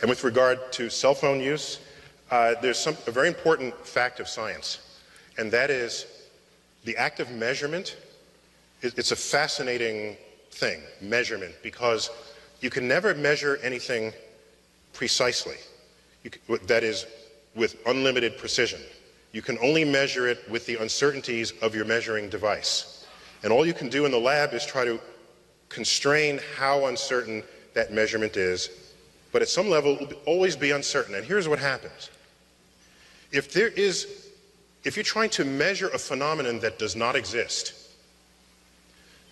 And with regard to cell phone use, there's a very important fact of science, and that is the act of measurement. It's a fascinating thing, measurement, because you can never measure anything precisely. That is, with unlimited precision. You can only measure it with the uncertainties of your measuring device. And all you can do in the lab is try to constrain how uncertain that measurement is, but at some level it will always be uncertain. And here's what happens. If you're trying to measure a phenomenon that does not exist,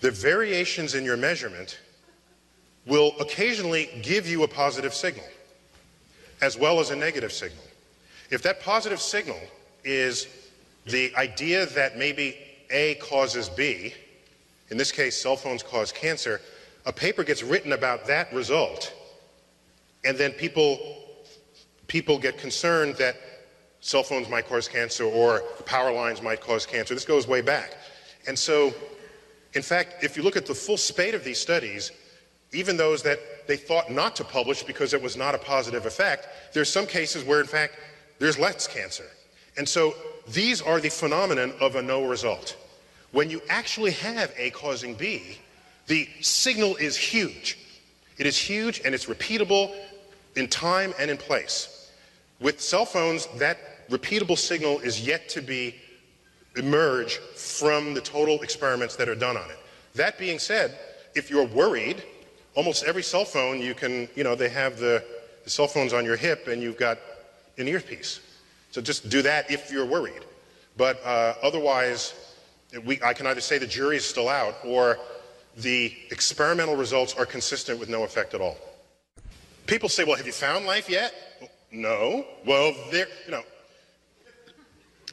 the variations in your measurement will occasionally give you a positive signal as well as a negative signal. If that positive signal is the idea that maybe A causes B, in this case cell phones cause cancer, a paper gets written about that result, and then people get concerned that cell phones might cause cancer or power lines might cause cancer. This goes way back. And so, in fact, if you look at the full spate of these studies, even those that they thought not to publish because it was not a positive effect, there's some cases where, in fact, there's less cancer. And so these are the phenomenon of a no result. When you actually have A causing B, the signal is huge. It is huge, and it's repeatable in time and in place. With cell phones, that repeatable signal is yet to emerge from the total experiments that are done on it. That being said, if you're worried, almost every cell phone you can, they have the cell phones on your hip and you've got an earpiece. So just do that if you're worried. But otherwise, I can either say the jury is still out or the experimental results are consistent with no effect at all. People say, well, have you found life yet? No. Well,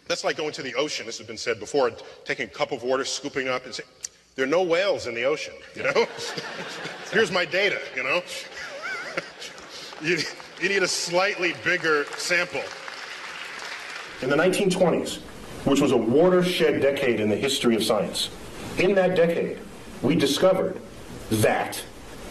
that's like going to the ocean. This has been said before, taking a cup of water, scooping up, and saying, there are no whales in the ocean, Here's my data, You need a slightly bigger sample. In the 1920s, which was a watershed decade in the history of science, in that decade, we discovered that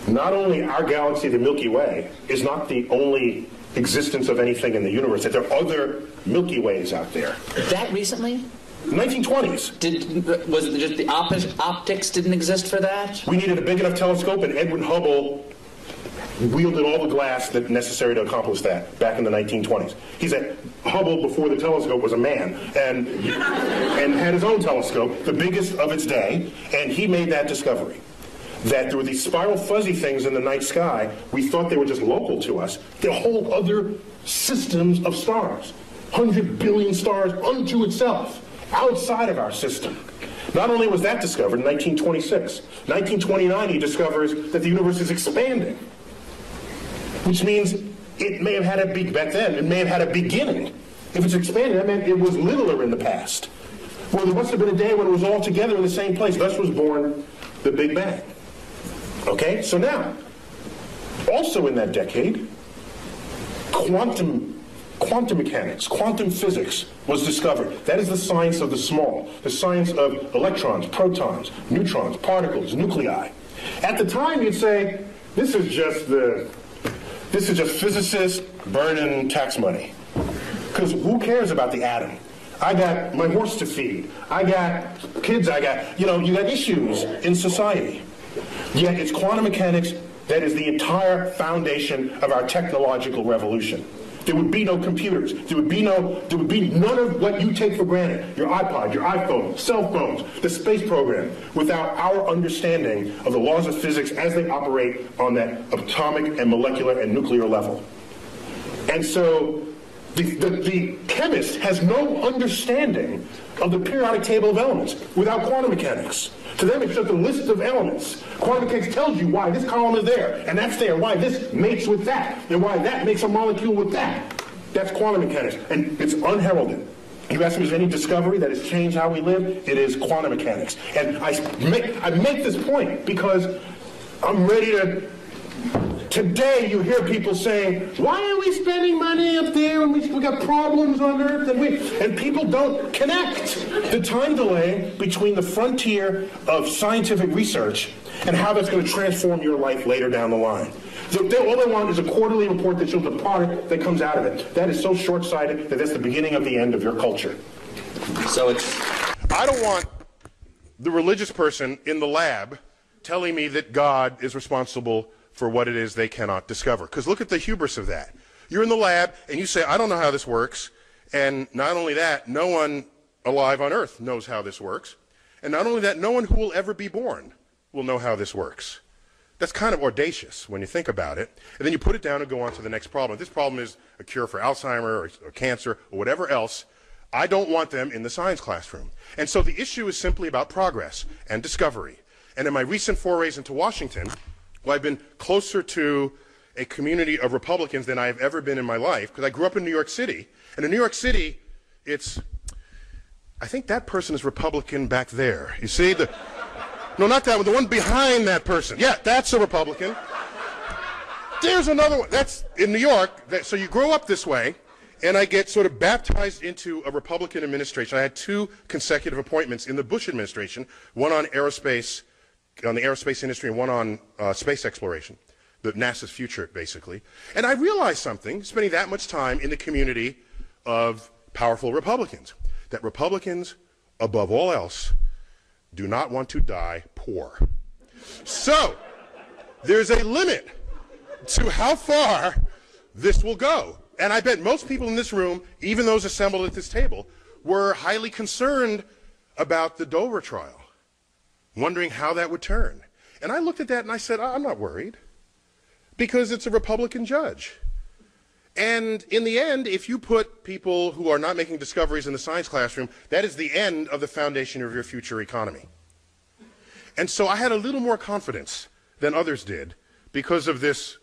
not only our galaxy, the Milky Way, is not the only existence of anything in the universe, that there are other Milky Ways out there. That recently? 1920s. Was it just the optics didn't exist for that? We needed a big enough telescope, and Edwin Hubble wielded all the glass that necessary to accomplish that back in the 1920s. He said Hubble, before the telescope, was a man and had his own telescope, the biggest of its day, and he made that discovery. That there were these spiral fuzzy things in the night sky. We thought they were just local to us. They're whole other systems of stars, 100 billion stars unto itself, outside of our system. Not only was that discovered in 1926, 1929 he discovers that the universe is expanding, which means it may have had a big, back then, it may have had a beginning. If it's expanding, that meant it was littler in the past. Well, there must have been a day when it was all together in the same place. Thus was born the Big Bang. Okay, so now, also in that decade, quantum mechanics, quantum physics was discovered. That is the science of the small, the science of electrons, protons, neutrons, particles, nuclei. At the time, you'd say, this is just physicists burning tax money. Because who cares about the atom? I got my horse to feed. I got kids, you got issues in society. Yet it's quantum mechanics that is the entire foundation of our technological revolution. There would be no computers. There would be none of what you take for granted, your iPod, your iPhone, cell phones, the space program, without our understanding of the laws of physics as they operate on that atomic and molecular and nuclear level. And so the chemist has no understanding of the periodic table of elements without quantum mechanics. To them, it's just a list of elements. Quantum mechanics tells you why this column is there, and that's there, why this mates with that, and why that makes a molecule with that. That's quantum mechanics, and it's unheralded. You ask me, is there any discovery that has changed how we live? It is quantum mechanics. And I make this point because I'm ready to... Today, you hear people saying, why are we spending money up there when we got problems on Earth? And people don't connect the time delay between the frontier of scientific research and how that's going to transform your life later down the line. All they want is a quarterly report that shows the product that comes out of it. That is so short-sighted that that's the beginning of the end of your culture. So it's... I don't want the religious person in the lab telling me that God is responsible for what it is they cannot discover. Because look at the hubris of that. You're in the lab, and you say, I don't know how this works. And not only that, no one alive on Earth knows how this works. And not only that, no one who will ever be born will know how this works. That's kind of audacious when you think about it. And then you put it down and go on to the next problem. This problem is a cure for Alzheimer's or cancer or whatever else. I don't want them in the science classroom. And so the issue is simply about progress and discovery. And in my recent forays into Washington, well, I've been closer to a community of Republicans than I've ever been in my life, because I grew up in New York City. And in New York City, it's, I think that person is Republican back there. You see? No, not that one. The one behind that person. Yeah, that's a Republican. There's another one. That's in New York. So you grow up this way, and I get sort of baptized into a Republican administration. I had 2 consecutive appointments in the Bush administration, one on the aerospace industry, and one on space exploration, the NASA's future, basically. And I realized something, spending that much time in the community of powerful Republicans, that Republicans, above all else, do not want to die poor. So there's a limit to how far this will go. And I bet most people in this room, even those assembled at this table, were highly concerned about the Dover trial, wondering how that would turn. And I looked at that and I said, I'm not worried, because it's a Republican judge. And in the end, if you put people who are not making discoveries in the science classroom, that is the end of the foundation of your future economy. And so I had a little more confidence than others did because of this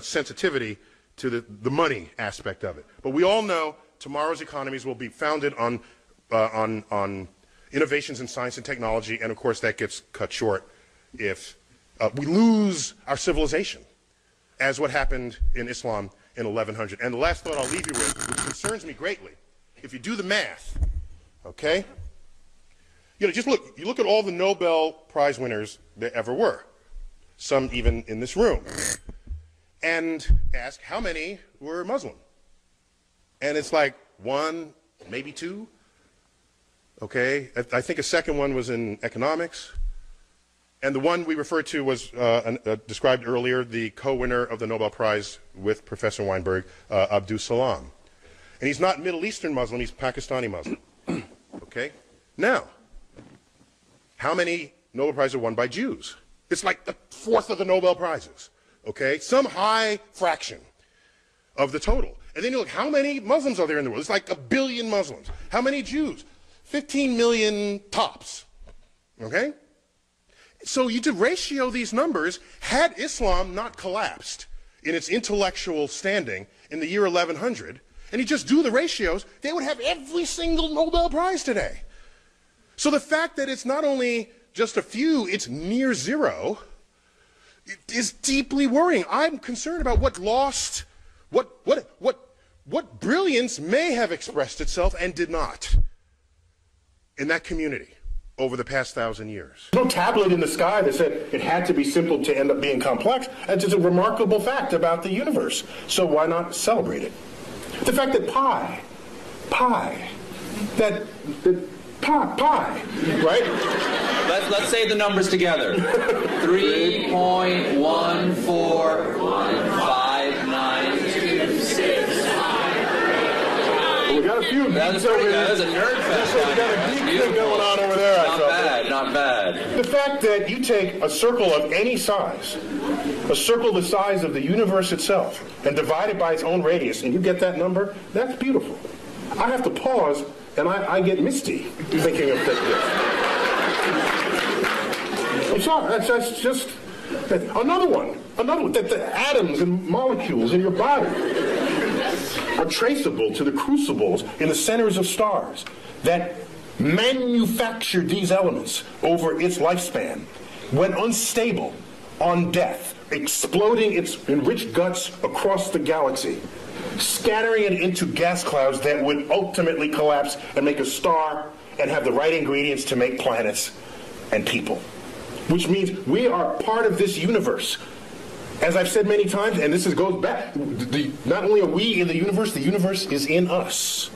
sensitivity to the money aspect of it. But we all know tomorrow's economies will be founded on innovations in science and technology, and of course that gets cut short if we lose our civilization, as what happened in Islam in 1100. And the last thought I'll leave you with, which concerns me greatly, if you do the math, okay? You know, just look, you look at all the Nobel Prize winners there ever were, some even in this room, and ask how many were Muslim. And it's like 1, maybe 2, okay? I think a second one was in economics. And the one we referred to was described earlier, the co-winner of the Nobel Prize with Professor Weinberg, Abdus Salam. And he's not Middle Eastern Muslim, he's Pakistani Muslim. Okay? Now, how many Nobel Prizes are won by Jews? It's like the 4th of the Nobel Prizes. Okay? Some high fraction of the total. And then you look, how many Muslims are there in the world? It's like 1 billion Muslims. How many Jews? 15 million tops. Okay? So you did ratio these numbers. Had Islam not collapsed in its intellectual standing in the year 1100, and you just do the ratios, they would have every single Nobel Prize today. So the fact that it's not only just a few, it's near zero, is deeply worrying. I'm concerned about what lost, what brilliance may have expressed itself and did not in that community over the past 1,000 years. There's no tablet in the sky that said it had to be simple to end up being complex. That's just a remarkable fact about the universe. So why not celebrate it? The fact that pi, right? Let's say the numbers together. 3.1415926. We got a few. That's over there. That's a nerd fact. So we got a deep thing going on over there. Not bad. The fact that you take a circle of any size, a circle the size of the universe itself, and divide it by its own radius, and you get that number, that's beautiful. I have to pause, and I get misty thinking of this. I'm sorry, that's just another one, that the atoms and molecules in your body are traceable to the crucibles in the centers of stars that manufactured these elements over its lifespan, went unstable on death, exploding its enriched guts across the galaxy, scattering it into gas clouds that would ultimately collapse and make a star and have the right ingredients to make planets and people. which means we are part of this universe. As I've said many times, and this goes back, not only are we in the universe is in us.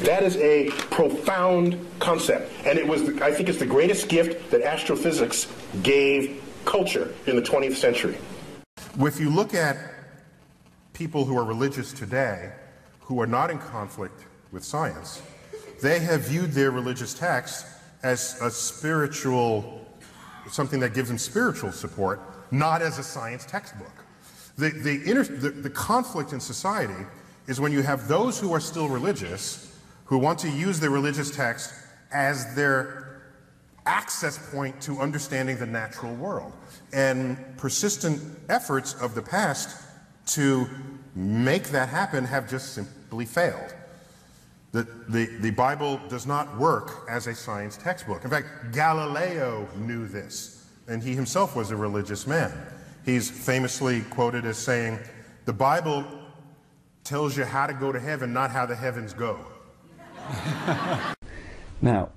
That is a profound concept. And it was, I think it's the greatest gift that astrophysics gave culture in the 20th century. If you look at people who are religious today, who are not in conflict with science, they have viewed their religious text as a spiritual, something that gives them spiritual support, not as a science textbook. The conflict in society is when you have those who are still religious, who want to use their religious text as their access point to understanding the natural world. And persistent efforts of the past to make that happen have just simply failed. The Bible does not work as a science textbook. In fact, Galileo knew this, and he himself was a religious man. He's famously quoted as saying, "The Bible tells you how to go to heaven, not how the heavens go." Now,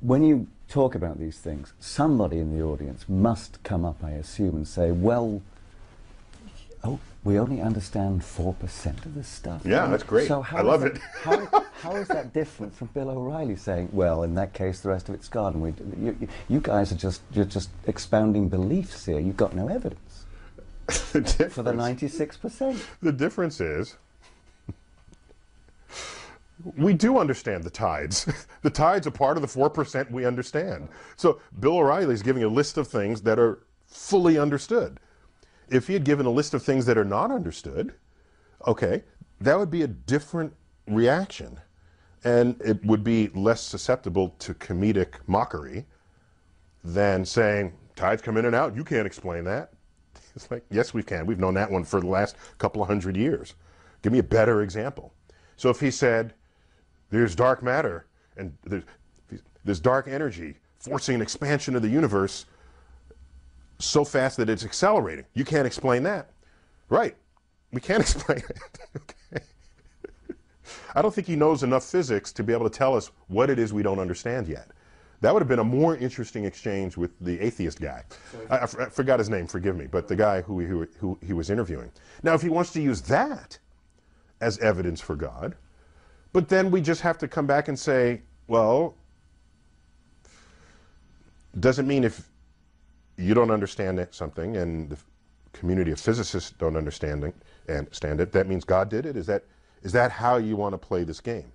when you talk about these things, somebody in the audience must come up, I assume, and say, well, oh, we only understand 4% of this stuff. Yeah, that's great. So I love it. How is that different from Bill O'Reilly saying, well, in that case, the rest of it's gone. You guys are just expounding beliefs here. You've got no evidence for the 96%. The difference is we do understand the tides. The tides are part of the 4% we understand. So Bill O'Reilly is giving a list of things that are fully understood. If he had given a list of things that are not understood, okay, that would be a different reaction. And it would be less susceptible to comedic mockery than saying, tides come in and out, you can't explain that. It's like, yes, we can. We've known that one for the last couple of hundred years. Give me a better example. So if he said, there's dark matter, and there's dark energy forcing an expansion of the universe so fast that it's accelerating. You can't explain that. Right. We can't explain it. Okay. I don't think he knows enough physics to be able to tell us what it is we don't understand yet. That would have been a more interesting exchange with the atheist guy. I forgot his name, forgive me, but the guy who he was interviewing. Now, if he wants to use that as evidence for God, but then we just have to come back and say, well, doesn't mean if you don't understand it, something, and the community of physicists don't understand it, that means God did it? Is that how you want to play this game?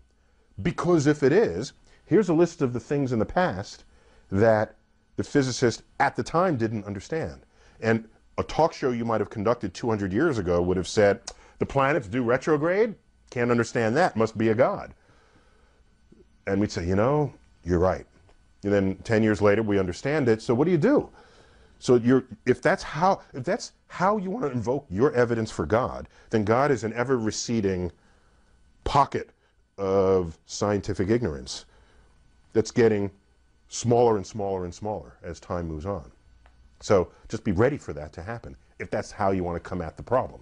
Because if it is, here's a list of the things in the past that the physicist at the time didn't understand. And a talk show you might have conducted 200 years ago would have said, the planets do retrograde? Can't understand that, must be a God. And we'd say, you know, you're right. And then 10 years later, we understand it, so what do you do? So if that's how you want to invoke your evidence for God, then God is an ever-receding pocket of scientific ignorance that's getting smaller and smaller and smaller as time moves on. So just be ready for that to happen, if that's how you want to come at the problem.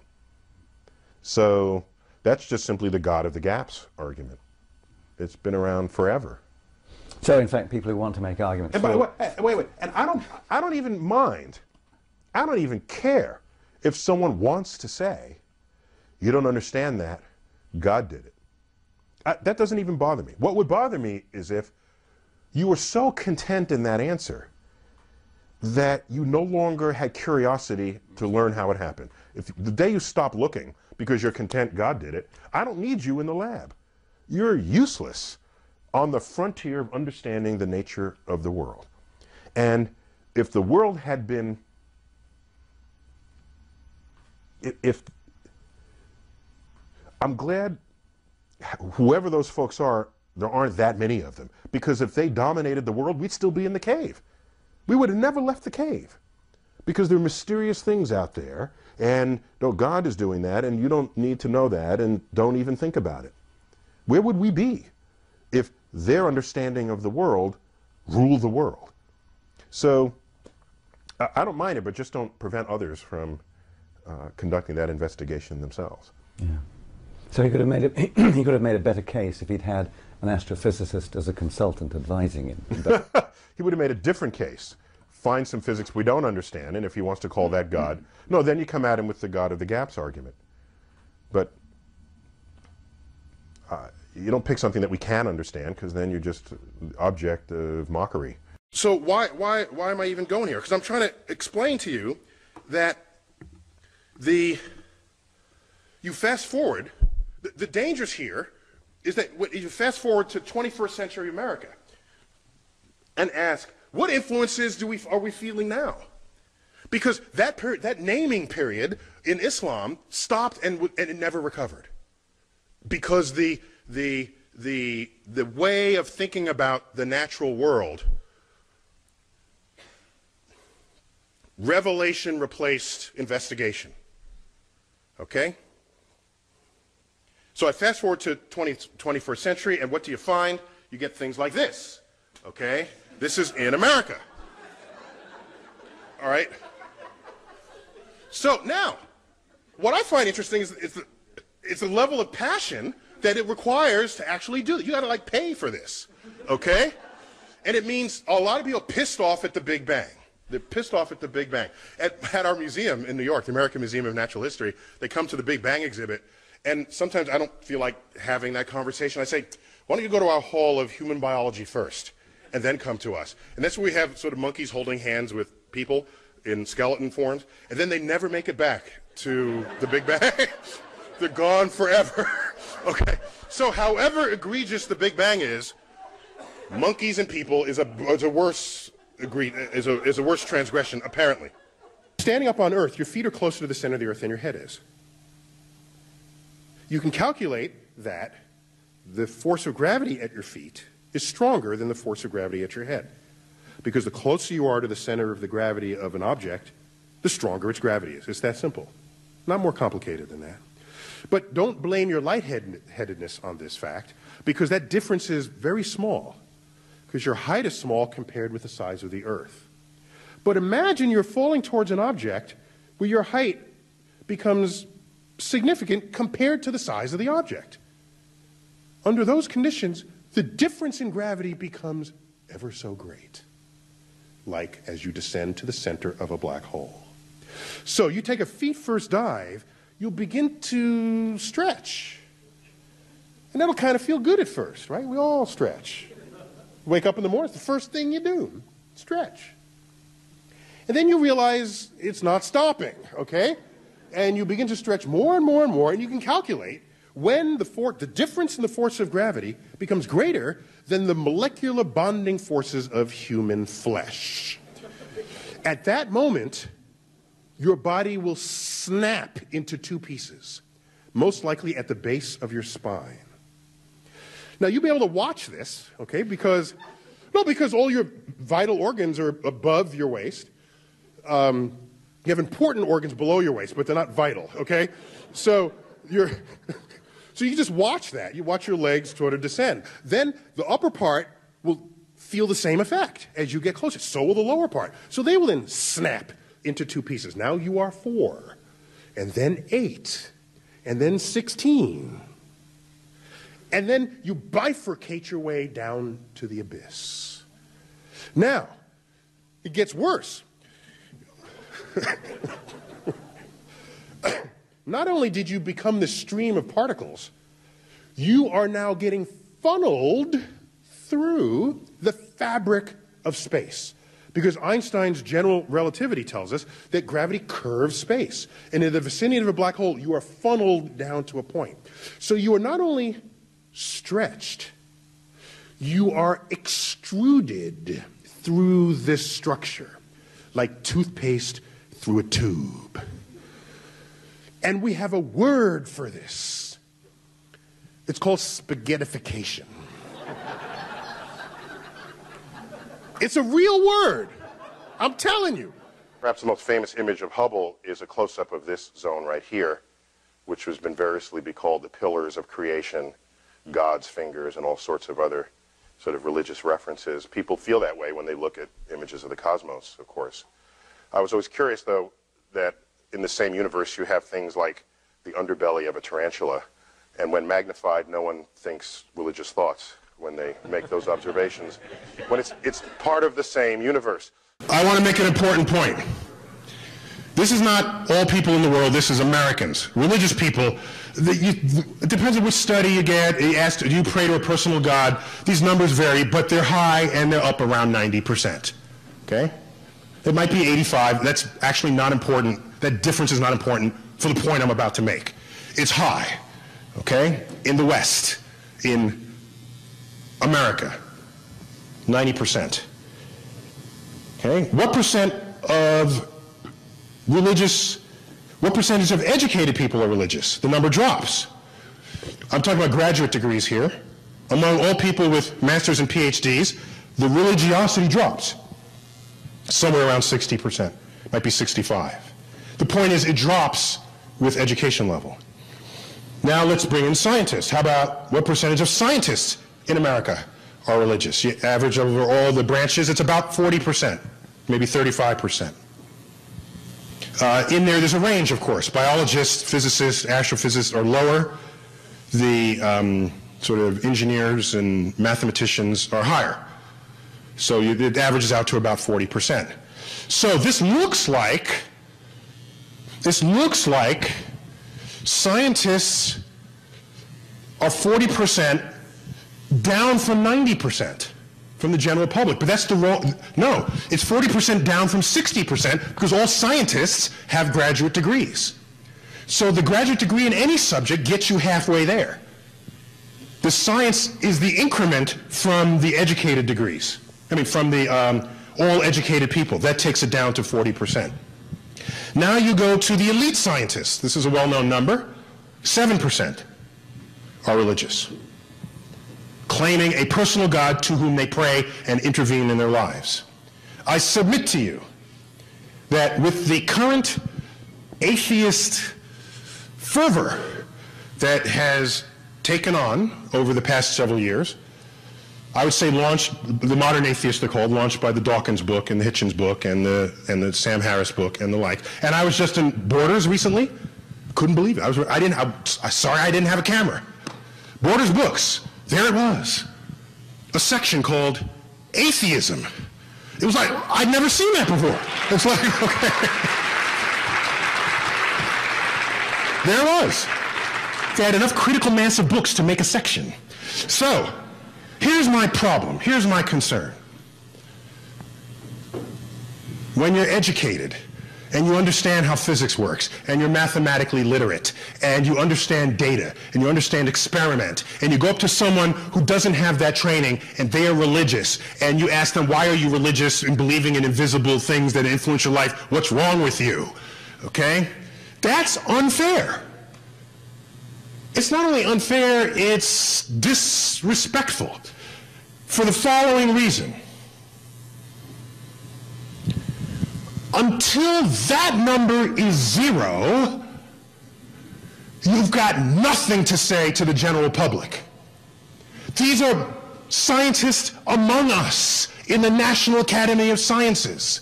So that's just simply the God of the gaps argument. It's been around forever. So, in fact, people who want to make arguments. And by the way, wait, and I don't even mind. I don't even care if someone wants to say, you don't understand that, God did it. That doesn't even bother me. What would bother me is if you were so content in that answer that you no longer had curiosity to learn how it happened. If the day you stop looking because you're content God did it, I don't need you in the lab. You're useless on the frontier of understanding the nature of the world. And if the world had been, if I'm glad whoever those folks are, there aren't that many of them, because if they dominated the world, we'd still be in the cave. We would have never left the cave, because there are mysterious things out there, and no, God is doing that, and you don't need to know that, and don't even think about it. Where would we be if their understanding of the world ruled the world? So I don't mind it, but just don't prevent others from conducting that investigation themselves. Yeah. So he could have made a he could have made a better case if he'd had an astrophysicist as a consultant advising him. He would have made a different case find some physics we don't understand, and if he wants to call that God, no, then you come at him with the God of the gaps argument. But you don't pick something that we can understand, because then you're just an object of mockery. So why am I even going here? Because I'm trying to explain to you that you fast forward, the dangers here is that you fast forward to 21st century America and ask, what influences are we feeling now? Because that period, that naming period in Islam stopped and it never recovered, because the way of thinking about the natural world, revelation replaced investigation. Okay? So I fast forward to 21st century, and what do you find? You get things like this. Okay? This is in America. All right? So now, what I find interesting is the level of passion that it requires to actually do it. You gotta, like, pay for this. Okay? And it means a lot of people pissed off at the Big Bang. They're pissed off at the Big Bang. At our museum in New York, the American Museum of Natural History, they come to the Big Bang exhibit, and sometimes I don't feel like having that conversation. I say, why don't you go to our Hall of Human Biology first, and then come to us? And that's where we have sort of monkeys holding hands with people in skeleton forms, and then they never make it back to the Big Bang. They're gone forever. Okay. So however egregious the Big Bang is, monkeys and people is a worse... Agreed, is a worse transgression, apparently. Standing up on Earth, your feet are closer to the center of the Earth than your head is. You can calculate that the force of gravity at your feet is stronger than the force of gravity at your head, because the closer you are to the center of the gravity of an object, the stronger its gravity is. It's that simple. Not more complicated than that. But don't blame your lightheadedness on this fact, because that difference is very small, because your height is small compared with the size of the Earth. But imagine you're falling towards an object where your height becomes significant compared to the size of the object. Under those conditions, the difference in gravity becomes ever so great, like as you descend to the center of a black hole. So you take a feet-first dive, you'll begin to stretch. And that'll kind of feel good at first, right? We all stretch. Wake up in the morning, it's the first thing you do, stretch. And then you realize it's not stopping, okay? And you begin to stretch more and more and more, and you can calculate when the difference in the force of gravity becomes greater than the molecular bonding forces of human flesh. At that moment, your body will snap into two pieces, most likely at the base of your spine. Now, you'll be able to watch this, okay, because all your vital organs are above your waist. You have important organs below your waist, but they're not vital, okay? So you just watch that. You watch your legs sort of descend. Then the upper part will feel the same effect as you get closer. So will the lower part. So they will then snap into two pieces. Now you are 4, and then 8, and then 16. And then you bifurcate your way down to the abyss. Now, it gets worse. Not only did you become this stream of particles, you are now getting funneled through the fabric of space, because Einstein's general relativity tells us that gravity curves space. And in the vicinity of a black hole, you are funneled down to a point. So you are not only stretched, you are extruded through this structure like toothpaste through a tube. And we have a word for this. It's called spaghettification. It's a real word. I'm telling you. Perhaps the most famous image of Hubble is a close-up of this zone right here, which has been variously called the Pillars of Creation, God's fingers, and all sorts of other sort of religious references. People feel that way when they look at images of the cosmos, of course. I was always curious, though, that in the same universe you have things like the underbelly of a tarantula, and when magnified, no one thinks religious thoughts when they make those observations, when it's part of the same universe. I want to make an important point. This is not all people in the world, this is Americans. Religious people, it depends on which study you get. You ask, do you pray to a personal God? These numbers vary, but they're high and they're up around 90%. Okay? It might be 85, that's actually not important. That difference is not important for the point I'm about to make. It's high, okay? In the West, in America, 90%. Okay? What percent of religious, what percentage of educated people are religious? The number drops. I'm talking about graduate degrees here. Among all people with masters and PhDs, the religiosity drops. Somewhere around 60%, might be 65. The point is it drops with education level. Now let's bring in scientists. How about what percentage of scientists in America are religious? You average over all the branches, it's about 40%, maybe 35%. In there's a range, of course. Biologists, physicists, astrophysicists are lower. The sort of engineers and mathematicians are higher. So it averages out to about 40%. So this looks like scientists are 40% down from 90% from the general public, but that's the wrong, no, it's 40% down from 60% because all scientists have graduate degrees. So the graduate degree in any subject gets you halfway there. The science is the increment from the educated degrees. I mean, from the all educated people. That takes it down to 40%. Now you go to the elite scientists. This is a well-known number. 7% are religious, claiming a personal God to whom they pray and intervene in their lives. I submit to you that with the current atheist fervor that has taken on over the past several years, I would say the modern atheists they're called, launched by the Dawkins book and the Hitchens book and the Sam Harris book and the like. And I was just in Borders recently. Couldn't believe it. Sorry I didn't have a camera. Borders books, there it was. A section called atheism. It was like, I'd never seen that before. It's like, okay. There it was. They had enough critical mass of books to make a section. So, here's my problem, here's my concern. When you're educated and you understand how physics works and you're mathematically literate and you understand data and you understand experiment and you go up to someone who doesn't have that training and they are religious and you ask them, why are you religious and believing in invisible things that influence your life? What's wrong with you? Okay? That's unfair. It's not only unfair, it's disrespectful for the following reason. Until that number is zero, you've got nothing to say to the general public. These are scientists among us in the National Academy of Sciences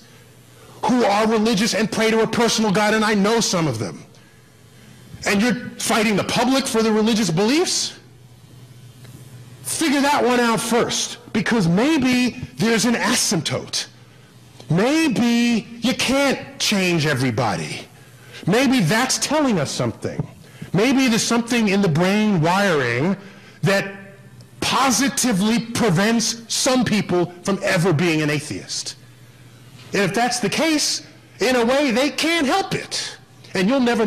who are religious and pray to a personal God, and I know some of them. And you're fighting the public for their religious beliefs? Figure that one out first, because maybe there's an asymptote. Maybe you can't change everybody. Maybe that's telling us something. Maybe there's something in the brain wiring that positively prevents some people from ever being an atheist. And if that's the case, in a way, they can't help it. And you'll never